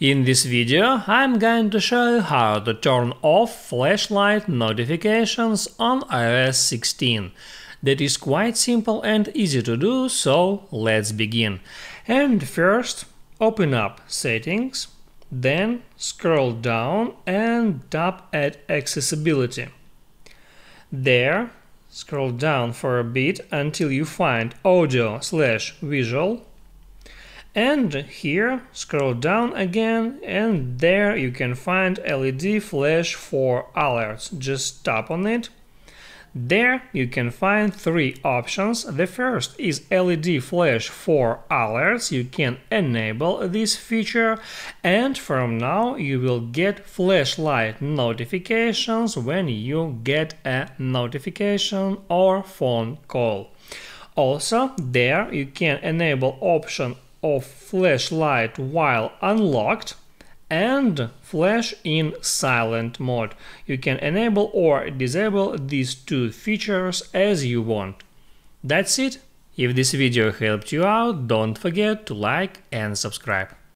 In this video I'm going to show you how to turn off flashlight notifications on iOS 16. That is quite simple and easy to do, so let's begin. And first open up Settings, then scroll down and tap at Accessibility. There, scroll down for a bit until you find Audio/Visual. And here, scroll down again, and there you can find LED flash for alerts. Just tap on it. There you can find three options. The first is LED flash for alerts. You can enable this feature, and from now you will get flashlight notifications when you get a notification or phone call. Also, there you can enable option of flashlight while unlocked and flash in silent mode. You can enable or disable these two features as you want. That's it. If this video helped you out, don't forget to like and subscribe.